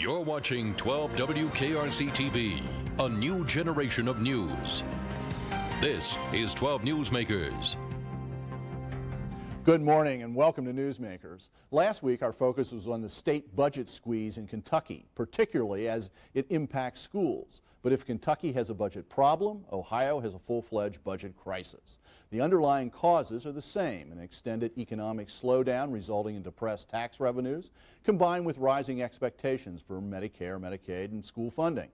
You're watching 12 WKRC-TV, a new generation of news. This is 12 Newsmakers. Good morning and welcome to Newsmakers. Last week our focus was on the state budget squeeze in Kentucky, particularly as it impacts schools. But if Kentucky has a budget problem, Ohio has a full-fledged budget crisis. The underlying causes are the same: an extended economic slowdown resulting in depressed tax revenues, combined with rising expectations for Medicare, Medicaid, and school funding.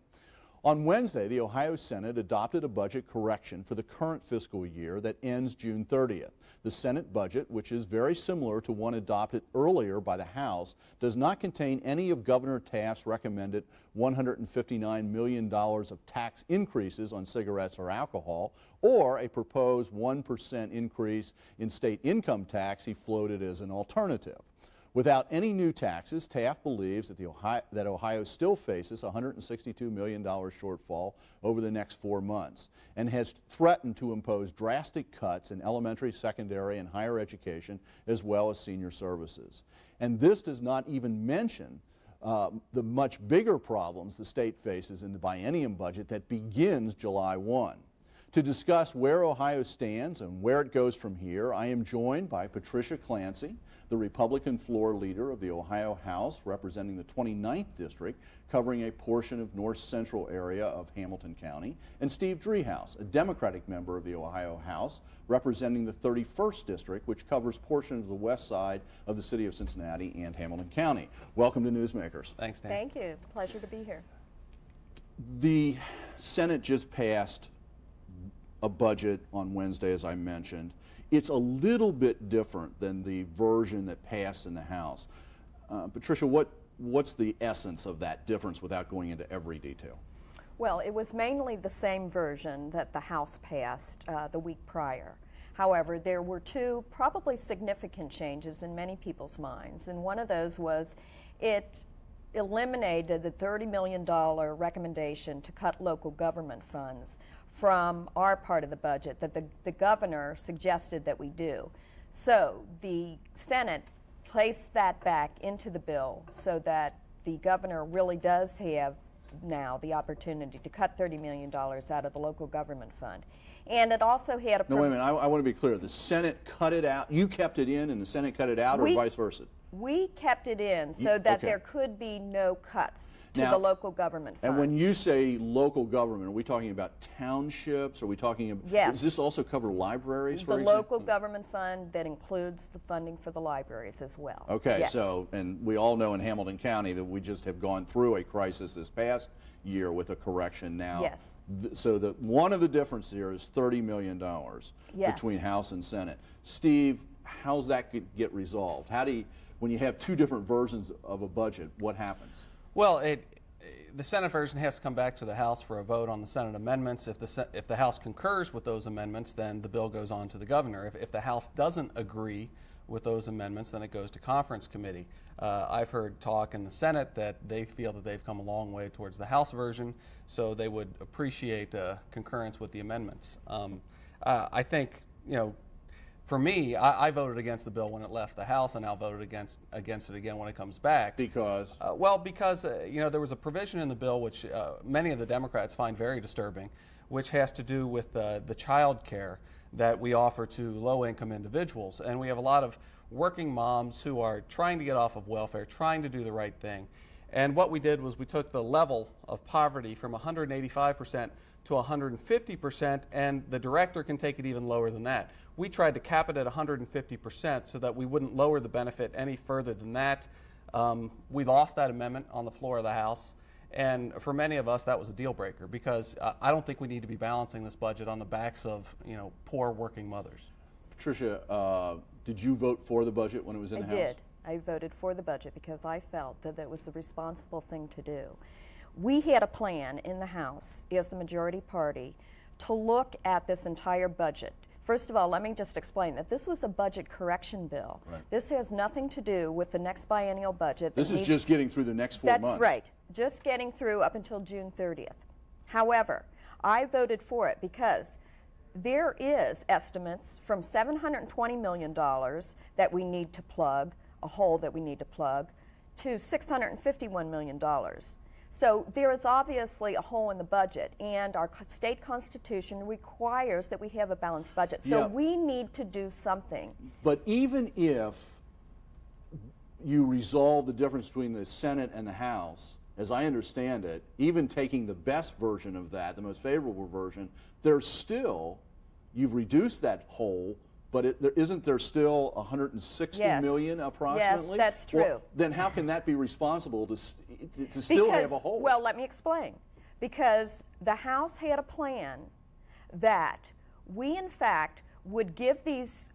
On Wednesday, the Ohio Senate adopted a budget correction for the current fiscal year that ends June 30th. The Senate budget, which is very similar to one adopted earlier by the House, does not contain any of Governor Taft's recommended $159 million of tax increases on cigarettes or alcohol, or a proposed 1% increase in state income tax he floated as an alternative. Without any new taxes, Taft believes that Ohio still faces a $162 million shortfall over the next 4 months, and has threatened to impose drastic cuts in elementary, secondary, and higher education, as well as senior services. And this does not even mention the much bigger problems the state faces in the biennium budget that begins July 1. To discuss where Ohio stands and where it goes from here, I am joined by Patricia Clancy, the Republican floor leader of the Ohio House, representing the 29th District, covering a portion of north-central area of Hamilton County, and Steve Driehaus, a Democratic member of the Ohio House, representing the 31st District, which covers portions of the west side of the city of Cincinnati and Hamilton County. Welcome to Newsmakers. Thanks, Dan. Thank you. Pleasure to be here. The Senate just passed a budget on Wednesday, as I mentioned. It's a little bit different than the version that passed in the House. Patricia, what's the essence of that difference without going into every detail? Well, it was mainly the same version that the House passed the week prior. However, there were two probably significant changes in many people's minds, and one of those was it eliminated the $30 million recommendation to cut local government funds from our part of the budget that the governor suggested that we do. So the Senate placed that back into the bill so that the governor really does have now the opportunity to cut $30 million out of the local government fund. And it also had a... No, wait a minute. I want to be clear. The Senate cut it out. You kept it in and the Senate cut it out, or vice versa? We kept it in so that there could be no cuts to the local government fund. And when you say local government, are we talking about townships? Are we talking about... Yes. Does this also cover libraries, for example? The local government fund that includes the funding for the libraries as well. Okay, yes. So, and we all know in Hamilton County that we just have gone through a crisis this past year with a correction now. Yes. So the one of the differences here is $30 million between House and Senate. Steve, how's that could get resolved? How do you... When you have two different versions of a budget, what happens? Well, the Senate version has to come back to the House for a vote on the Senate amendments. If the House concurs with those amendments, then the bill goes on to the governor. If the House doesn't agree with those amendments, then it goes to conference committee. I've heard talk in the Senate that they feel that they've come a long way towards the House version, so they would appreciate concurrence with the amendments. I think, you know, for me, I voted against the bill when it left the House, and I'll vote against it again when it comes back. Because? Well, because you know, there was a provision in the bill which many of the Democrats find very disturbing, which has to do with the child care that we offer to low-income individuals. And we have a lot of working moms who are trying to get off of welfare, trying to do the right thing. And what we did was we took the level of poverty from 185% to 150%, and the director can take it even lower than that. We tried to cap it at 150% so that we wouldn't lower the benefit any further than that. We lost that amendment on the floor of the House, and for many of us that was a deal breaker, because I don't think we need to be balancing this budget on the backs of, you know, poor working mothers. Patricia, did you vote for the budget when it was in the House? I did. I voted for the budget because I felt that that was the responsible thing to do. We had a plan in the House as the majority party to look at this entire budget. First of all, let me just explain that this was a budget correction bill. Right. This has nothing to do with the next biennial budget. This is just getting through the next 4 months. That's right. Just getting through up until June 30th. However, I voted for it because there is estimates from $720 million that we need to plug, a hole that we need to plug, to $651 million. So there is obviously a hole in the budget, and our state constitution requires that we have a balanced budget. So we need to do something. But even if you resolve the difference between the Senate and the House, as I understand it, even taking the best version of that, the most favorable version, there's still, you've reduced that hole, but isn't there still 160 million approximately? Yes, that's true. Well, then how can that be responsible to still have a hole? Well, let me explain. Because the House had a plan that we, in fact, would give these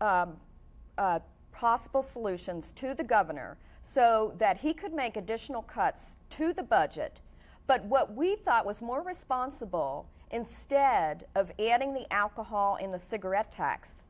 possible solutions to the governor so that he could make additional cuts to the budget. But what we thought was more responsible, instead of adding the alcohol and the cigarette tax,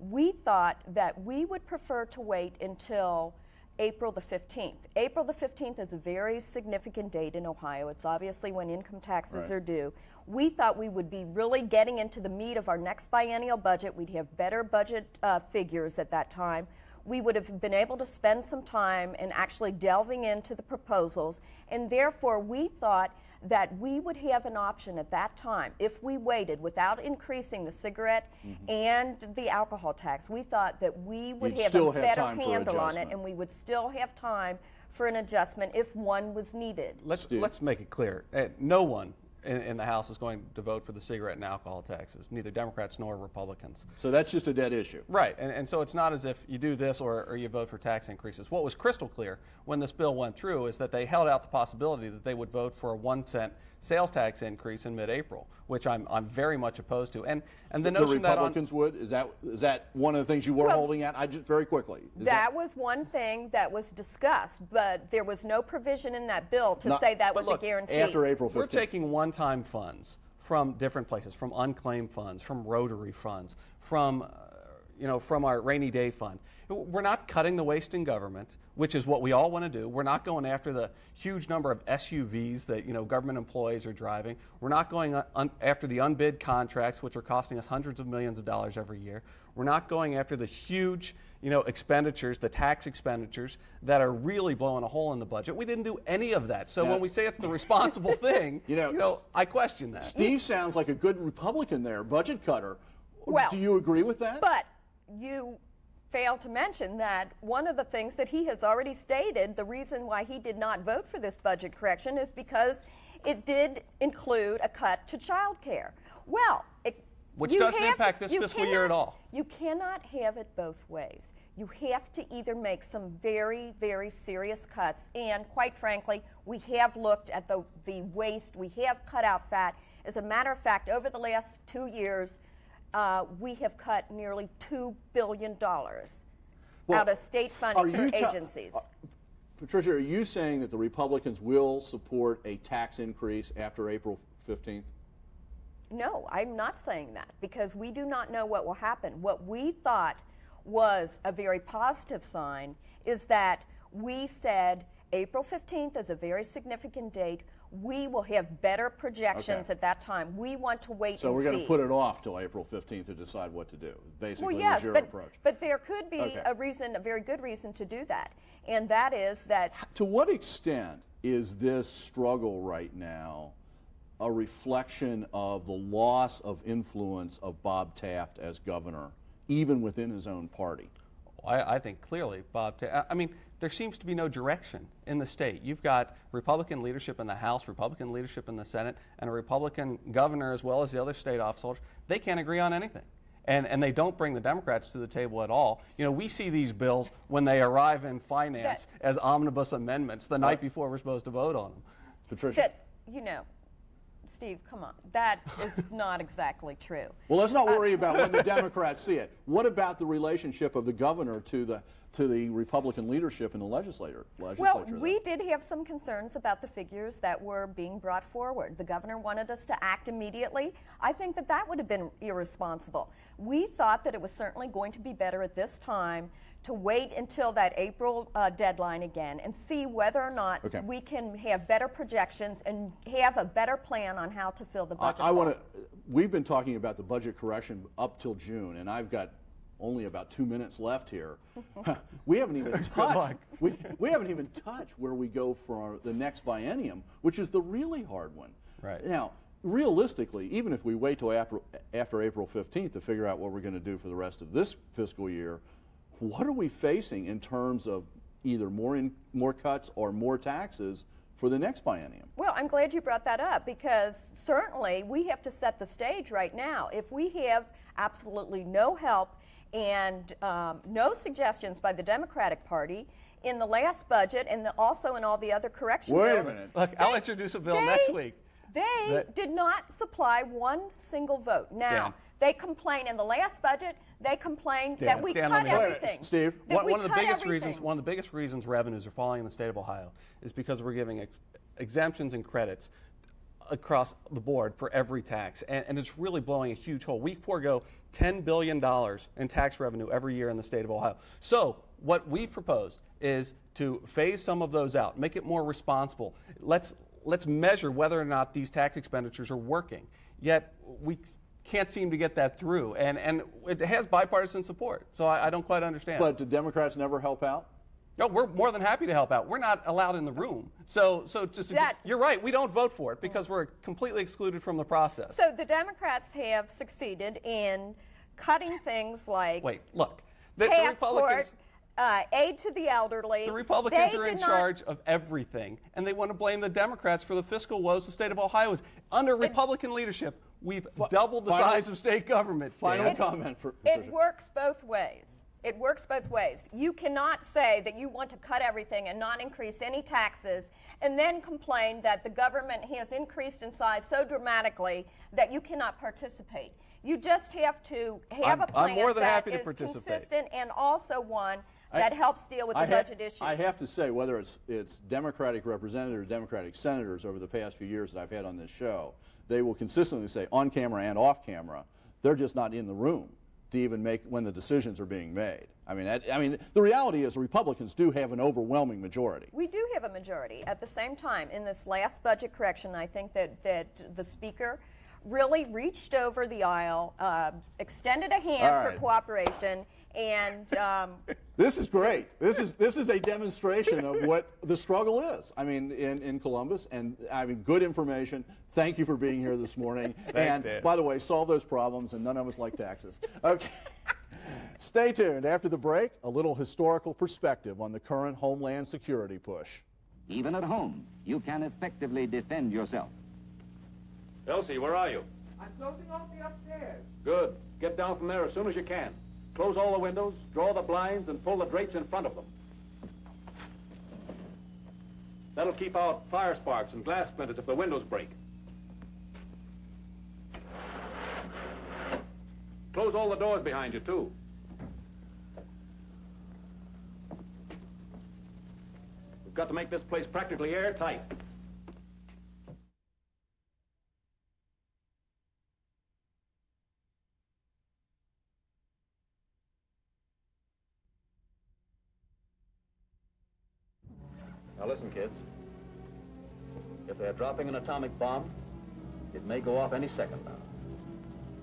we thought that we would prefer to wait until April the 15th. April the 15th is a very significant date in Ohio. It's obviously when income taxes are due. We thought we would be really getting into the meat of our next biennial budget. We'd have better budget figures at that time. We would have been able to spend some time in actually delving into the proposals, and therefore we thought that we would have an option at that time if we waited without increasing the cigarette and the alcohol tax. We thought that we would have a better handle on it, and we would still have time for an adjustment if one was needed. Let's make it clear. No one in the House is going to vote for the cigarette and alcohol taxes, neither Democrats nor Republicans. So that's just a dead issue. Right, and so it's not as if you do this or you vote for tax increases. What was crystal clear when this bill went through is that they held out the possibility that they would vote for a 1 cent sales tax increase in mid-April, which I'm very much opposed to. And the notion that Republicans would, is that one of the things you were holding out? Very quickly. That was one thing that was discussed, but there was no provision in that bill to say that was a guarantee. After April 15th. We're taking one-time funds from different places, from unclaimed funds, from Rotary funds, from from our rainy day fund. We're not cutting the waste in government, which is what we all want to do. We're not going after the huge number of SUVs that government employees are driving. We're not going after the unbid contracts, which are costing us hundreds of millions of dollars every year. We're not going after the huge expenditures, the tax expenditures that are really blowing a hole in the budget. We didn't do any of that. So when we say it's the responsible thing, I question that. Steve sounds like a good Republican there, budget cutter. Well, do you agree with that? But you failed to mention that one of the things that he has already stated, the reason why he did not vote for this budget correction is because it did include a cut to child care. Well, which doesn't impact this fiscal year at all. You cannot have it both ways. You have to either make some very, very serious cuts, and quite frankly, we have looked at the waste. We have cut out fat. As a matter of fact, over the last 2 years, we have cut nearly $2 billion out of state funding for agencies. Patricia, are you saying that the Republicans will support a tax increase after April 15th? No, I'm not saying that, because we do not know what will happen. What we thought was a very positive sign is that we said April 15th is a very significant date. We will have better projections at that time. We want to wait and see. So we're going to put it off till April 15th to decide what to do. Basically, yes, your approach. But there could be a reason, a very good reason to do that, and that is that. To what extent is this struggle right now a reflection of the loss of influence of Bob Taft as governor, even within his own party? I think clearly, Bob Taft. I mean, there seems to be no direction in the state. You've got Republican leadership in the House, Republican leadership in the Senate, and a Republican governor as well as the other state officers. They can't agree on anything. And they don't bring the Democrats to the table at all. We see these bills when they arrive in finance as omnibus amendments the night before we're supposed to vote on them. Patricia? Steve, come on. That is not exactly true. Well, let's not worry about when the Democrats see it. What about the relationship of the governor to the Republican leadership in the legislature? Well, we did have some concerns about the figures that were being brought forward. The governor wanted us to act immediately. I think that that would have been irresponsible. We thought that it was certainly going to be better at this time to wait until that April deadline again and see whether or not we can have better projections and have a better plan on how to fill the budget. We've been talking about the budget correction up till June, and I've got only about 2 minutes left here. We haven't even touched. we haven't even touched where we go for the next biennium, which is the really hard one. Right now, realistically, even if we wait till after April 15th to figure out what we're going to do for the rest of this fiscal year, what are we facing in terms of either more cuts or more taxes for the next biennium? Well, I'm glad you brought that up, because certainly we have to set the stage right now. If we have absolutely no help and no suggestions by the Democratic Party in the last budget and also in all the other correction bills. Wait a minute. Look, I'll introduce a bill next week. They did not supply one single vote. Now, they complained in the last budget, they complained that we cut everything. Steve, one of the biggest reasons revenues are falling in the state of Ohio is because we're giving exemptions and credits across the board for every tax, and it's really blowing a huge hole. We forego $10 billion in tax revenue every year in the state of Ohio. So what we've proposed is to phase some of those out, make it more responsible. Let's measure whether or not these tax expenditures are working. Yet we can't seem to get that through, and it has bipartisan support, so I don't quite understand. But do Democrats never help out? No, we're more than happy to help out. We're not allowed in the room. So you're right, we don't vote for it because we're completely excluded from the process. So the Democrats have succeeded in cutting things like passport, aid to the elderly. The Republicans are in charge of everything, and they want to blame the Democrats for the fiscal woes the state of Ohio is. Under Republican leadership, we've doubled the size of state government. Final comment. It works both ways. It works both ways. You cannot say that you want to cut everything and not increase any taxes and then complain that the government has increased in size so dramatically that you cannot participate. You just have to have a plan that is consistent and also one that helps deal with the budget issues. I have to say, whether it's Democratic representatives or Democratic senators over the past few years that I've had on this show, they will consistently say, on camera and off camera, they're just not in the room to even make when the decisions are being made. I mean, the reality is Republicans do have an overwhelming majority. We do have a majority. At the same time, in this last budget correction, I think that the Speaker really reached over the aisle, extended a hand for cooperation, and this is great. This is a demonstration of what the struggle is. I mean, in Columbus, and I mean, good information. Thank you for being here this morning. Thanks, and by the way, solve those problems, and none of us like taxes. Okay. Stay tuned. After the break, a little historical perspective on the current homeland security push. Even at home, you can effectively defend yourself. Elsie, where are you? I'm closing off the upstairs. Good. Get down from there as soon as you can. Close all the windows, draw the blinds, and pull the drapes in front of them. That'll keep out fire sparks and glass splinters if the windows break. Close all the doors behind you, too. We've got to make this place practically airtight. Now listen, kids. If they're dropping an atomic bomb, it may go off any second now.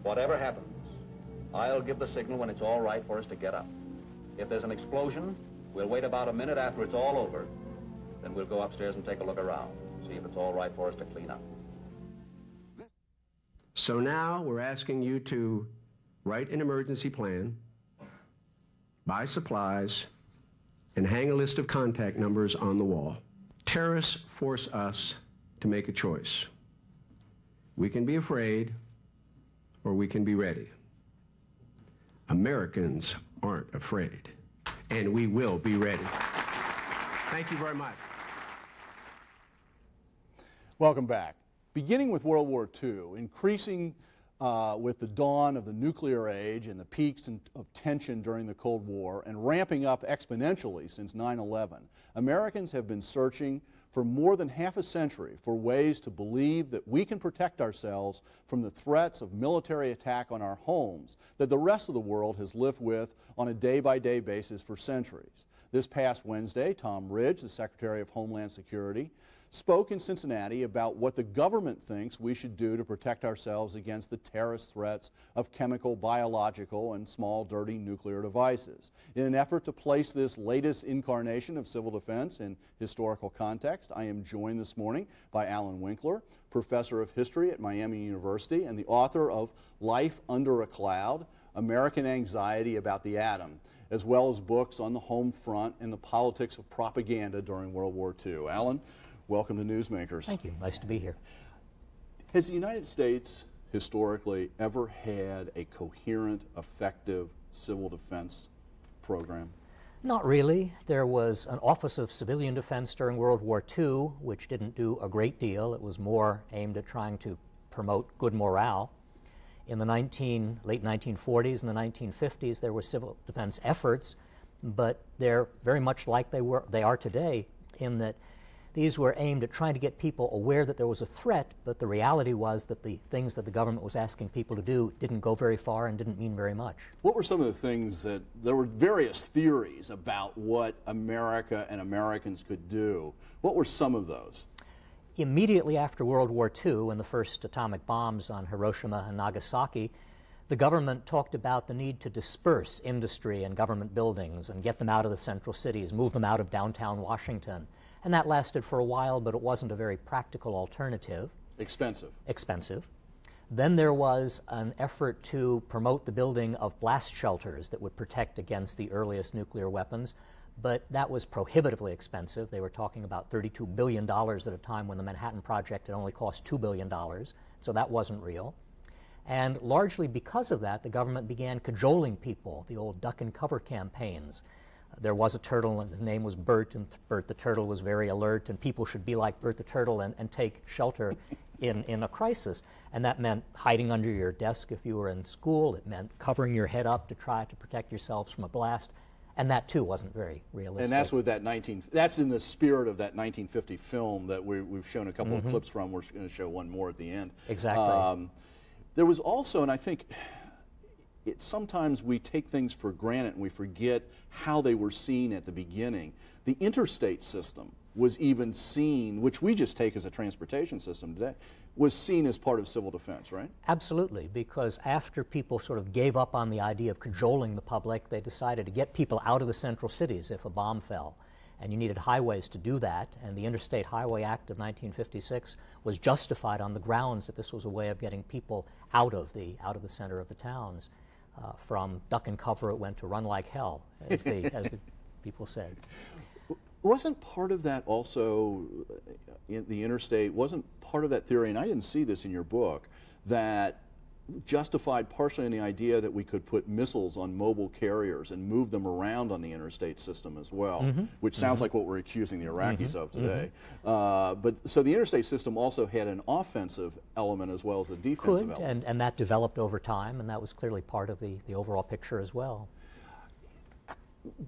Whatever happens, I'll give the signal when it's all right for us to get up. If there's an explosion, we'll wait about a minute after it's all over. Then we'll go upstairs and take a look around, see if it's all right for us to clean up. So now we're asking you to write an emergency plan, buy supplies, and hang a list of contact numbers on the wall. Terrorists force us to make a choice. We can be afraid, or we can be ready. Americans aren't afraid, and we will be ready. Thank you very much. Welcome back. Beginning with World War II, increasing with the dawn of the nuclear age and the peaks of tension during the Cold War, and ramping up exponentially since 9/11, Americans have been searching for more than half a century for ways to believe that we can protect ourselves from the threats of military attack on our homes that the rest of the world has lived with on a day-by-day basis for centuries. This past Wednesday, Tom Ridge, the Secretary of Homeland Security, spoke in Cincinnati about what the government thinks we should do to protect ourselves against the terrorist threats of chemical, biological, and small, dirty nuclear devices. In an effort to place this latest incarnation of civil defense in historical context, I am joined this morning by Allan Winkler, professor of history at Miami University and the author of Life Under a Cloud, American Anxiety About the Atom, as well as books on the home front and the politics of propaganda during World War II. Allan, welcome to Newsmakers. Thank you. Nice to be here. Has the United States historically ever had a coherent, effective civil defense program? Not really. There was an Office of Civilian Defense during World War II, which didn't do a great deal. It was more aimed at trying to promote good morale. In the late 1940s and the 1950s, there were civil defense efforts, but they're very much like they are today, in that these were aimed at trying to get people aware that there was a threat, but the reality was that the things that the government was asking people to do didn't go very far and didn't mean very much. What were some of the things that, there were various theories about what America and Americans could do. What were some of those? Immediately after World War II and the first atomic bombs on Hiroshima and Nagasaki, the government talked about the need to disperse industry and government buildings and get them out of the central cities, move them out of downtown Washington. And that lasted for a while, but it wasn't a very practical alternative. Expensive. Expensive. Then there was an effort to promote the building of blast shelters that would protect against the earliest nuclear weapons, but that was prohibitively expensive. They were talking about $32 billion at a time when the Manhattan Project had only cost $2 billion, so that wasn't real. And largely because of that, the government began cajoling people, the old duck and cover campaigns. There was a turtle, and his name was Bert, and Bert the Turtle was very alert, and people should be like Bert the Turtle and take shelter in a crisis. And that meant hiding under your desk if you were in school. It meant covering your head up to try to protect yourselves from a blast. And that, too, wasn't very realistic. And that's with that that's in the spirit of that 1950 film that we've shown a couple of clips from. We're going to show one more at the end. Exactly. There was also, and I think sometimes we take things for granted and we forget how they were seen at the beginning. The interstate system was even seen, which we just take as a transportation system today, was seen as part of civil defense, right? Absolutely, because after people sort of gave up on the idea of cajoling the public, they decided to get people out of the central cities if a bomb fell. And you needed highways to do that, and the Interstate Highway Act of 1956 was justified on the grounds that this was a way of getting people out of the center of the towns. From duck and cover, it went to run like hell, as the people said. Wasn't part of that also, in the interstate, wasn't part of that theory, and I didn't see this in your book, that justified partially in the idea that we could put missiles on mobile carriers and move them around on the interstate system as well, which sounds like what we're accusing the Iraqis of today. But so the interstate system also had an offensive element as well as a defensive element. And that developed over time, and that was clearly part of the overall picture as well.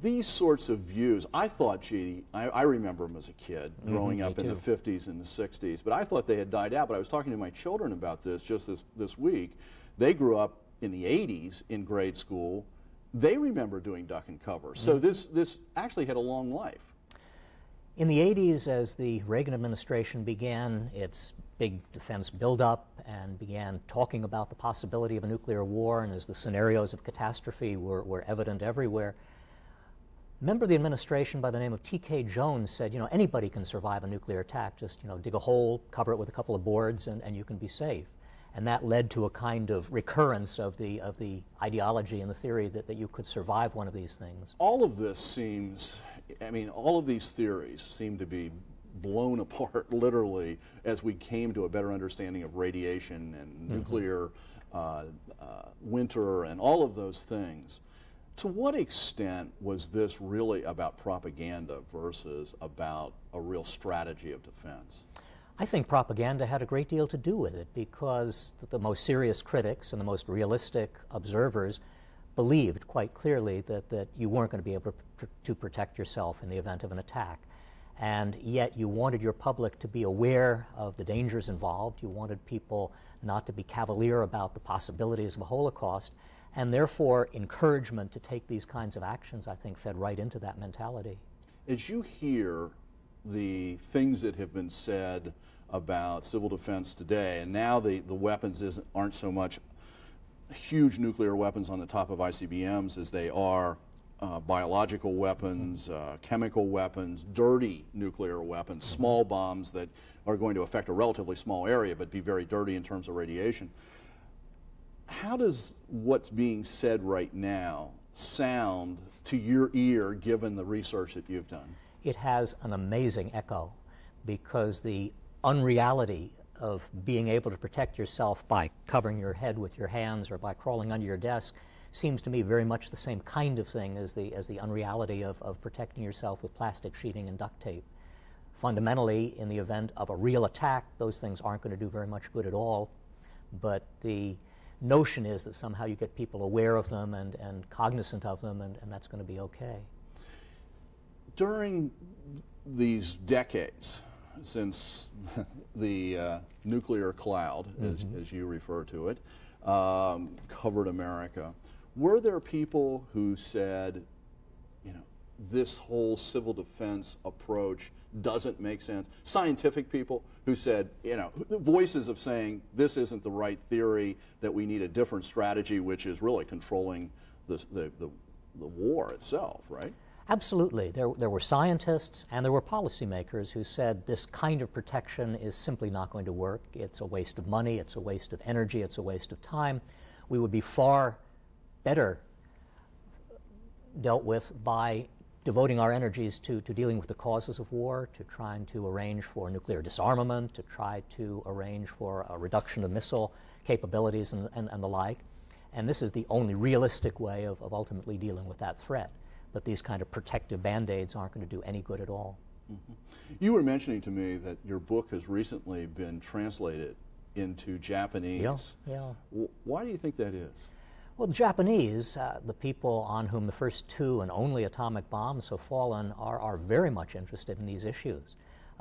These sorts of views, I thought, gee, I remember them as a kid growing up in the 50s and the 60s, but I thought they had died out. But I was talking to my children about this just this week. They grew up in the 80s in grade school. They remember doing duck and cover. So this actually had a long life. In the 80s, as the Reagan administration began its big defense buildup and began talking about the possibility of a nuclear war, and as the scenarios of catastrophe were evident everywhere, a member of the administration by the name of T.K. Jones said, you know, anybody can survive a nuclear attack. Just, you know, dig a hole, cover it with a couple of boards, and you can be safe. And that led to a kind of recurrence of the ideology and the theory that you could survive one of these things. All of this seems, I mean, all of these theories seem to be blown apart, literally, as we came to a better understanding of radiation and nuclear winter and all of those things. To what extent was this really about propaganda versus about a real strategy of defense? I think propaganda had a great deal to do with it, because the most serious critics and the most realistic observers believed quite clearly that you weren't going to be able to protect yourself in the event of an attack. And yet you wanted your public to be aware of the dangers involved. You wanted people not to be cavalier about the possibilities of a Holocaust. And therefore, encouragement to take these kinds of actions, I think, fed right into that mentality. As you hear the things that have been said about civil defense today, and now the weapons aren't so much huge nuclear weapons on the top of ICBMs as they are biological weapons, chemical weapons, dirty nuclear weapons, small bombs that are going to affect a relatively small area but be very dirty in terms of radiation. How does what's being said right now sound to your ear given the research that you've done? It has an amazing echo, because the unreality of being able to protect yourself by covering your head with your hands or by crawling under your desk seems to me very much the same kind of thing as the unreality of protecting yourself with plastic sheeting and duct tape. Fundamentally, in the event of a real attack, those things aren't going to do very much good at all, but the notion is that somehow you get people aware of them and cognizant of them, and that's going to be okay. During these decades since the nuclear cloud, as you refer to it, covered America, were there people who said, you know, this whole civil defense approach doesn't make sense? Scientific people who said, you know, voices of saying this isn't the right theory, that we need a different strategy, which is really controlling the war itself, right? Absolutely. There were scientists and there were policymakers who said this kind of protection is simply not going to work. It's a waste of money, it's a waste of energy, it's a waste of time. We would be far better dealt with by devoting our energies to dealing with the causes of war, to trying to arrange for nuclear disarmament, to try to arrange for a reduction of missile capabilities and the like. And this is the only realistic way of ultimately dealing with that threat. But these kind of protective band-aids aren't going to do any good at all. You were mentioning to me that your book has recently been translated into Japanese. Yeah, yeah. Why do you think that is? Well, the Japanese, the people on whom the first two and only atomic bombs have fallen, are very much interested in these issues.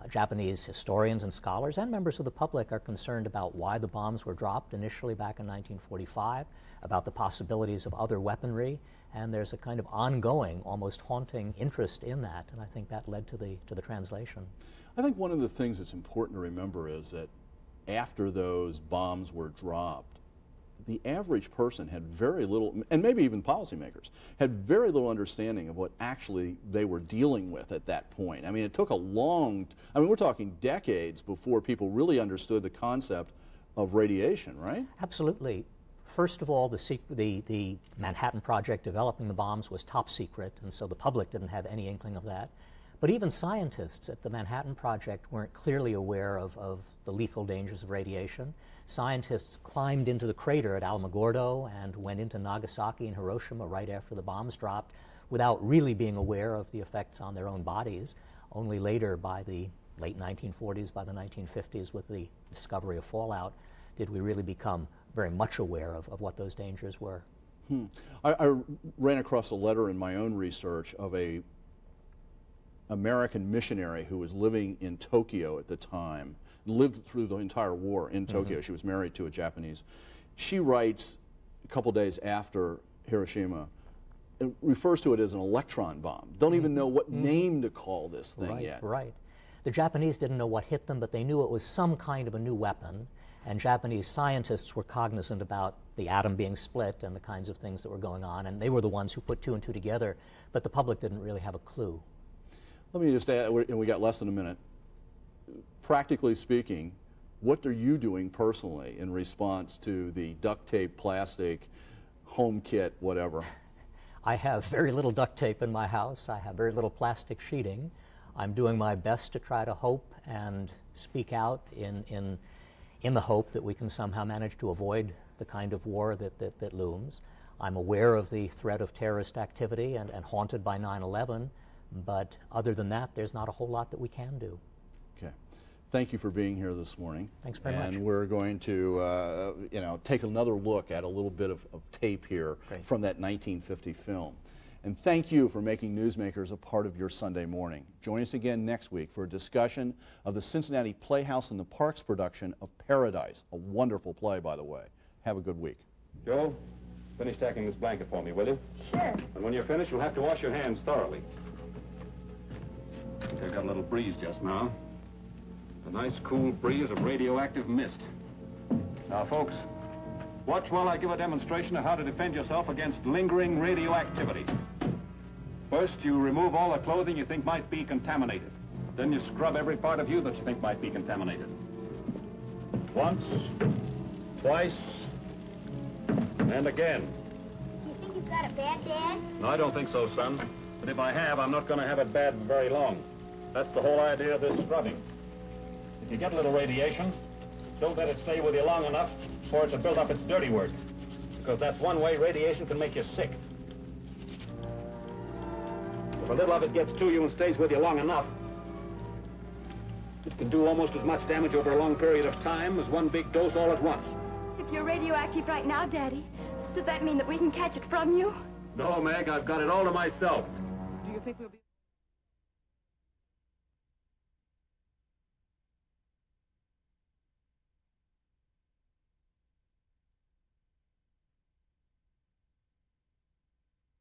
Japanese historians and scholars and members of the public are concerned about why the bombs were dropped initially back in 1945, about the possibilities of other weaponry, and there's a kind of ongoing, almost haunting interest in that, and I think that led to the translation. I think one of the things that's important to remember is that after those bombs were dropped, the average person had very little, and maybe even policymakers, had very little understanding of what actually they were dealing with at that point. I mean, it took a long, I mean, we're talking decades before people really understood the concept of radiation, right? Absolutely. First of all, the Manhattan Project developing the bombs was top secret, and so the public didn't have any inkling of that. But even scientists at the Manhattan Project weren't clearly aware of the lethal dangers of radiation. Scientists climbed into the crater at Alamogordo and went into Nagasaki and Hiroshima right after the bombs dropped without really being aware of the effects on their own bodies. Only later, by the late 1940s, by the 1950s, with the discovery of fallout, did we really become very much aware of what those dangers were. I ran across a letter in my own research of a American missionary who was living in Tokyo at the time, lived through the entire war in Tokyo. She was married to a Japanese. She writes a couple days after Hiroshima, and refers to it as an electron bomb. Don't even know what name to call this thing yet. Right. The Japanese didn't know what hit them, but they knew it was some kind of a new weapon, and Japanese scientists were cognizant about the atom being split and the kinds of things that were going on, and they were the ones who put two and two together, but the public didn't really have a clue. Let me just add, and we got less than a minute, practically speaking, what are you doing personally in response to the duct tape, plastic, home kit, whatever? I have very little duct tape in my house. I have very little plastic sheeting. I'm doing my best to try to hope and speak out in the hope that we can somehow manage to avoid the kind of war that looms. I'm aware of the threat of terrorist activity and haunted by 9/11. But other than that, there's not a whole lot that we can do. Okay. Thank you for being here this morning. Thanks very much. And we're going to, you know, take another look at a little bit of tape here from that 1950 film. And thank you for making Newsmakers a part of your Sunday morning. Join us again next week for a discussion of the Cincinnati Playhouse in the Parks production of Paradise, a wonderful play, by the way. Have a good week. Joe, finish stacking this blanket for me, will you? Sure. And when you're finished, you'll have to wash your hands thoroughly. I think I got a little breeze just now. A nice cool breeze of radioactive mist. Now, folks, watch while I give a demonstration of how to defend yourself against lingering radioactivity. First, you remove all the clothing you think might be contaminated. Then you scrub every part of you that you think might be contaminated. Once, twice, and again. You think you've got it bad, Dad? No, I don't think so, son. But if I have, I'm not going to have it bad very long. That's the whole idea of this scrubbing. If you get a little radiation, don't let it stay with you long enough for it to build up its dirty work, because that's one way radiation can make you sick. If a little of it gets to you and stays with you long enough, it can do almost as much damage over a long period of time as one big dose all at once. If you're radioactive right now, Daddy, does that mean that we can catch it from you? No, Meg, I've got it all to myself. Do you think we'll be...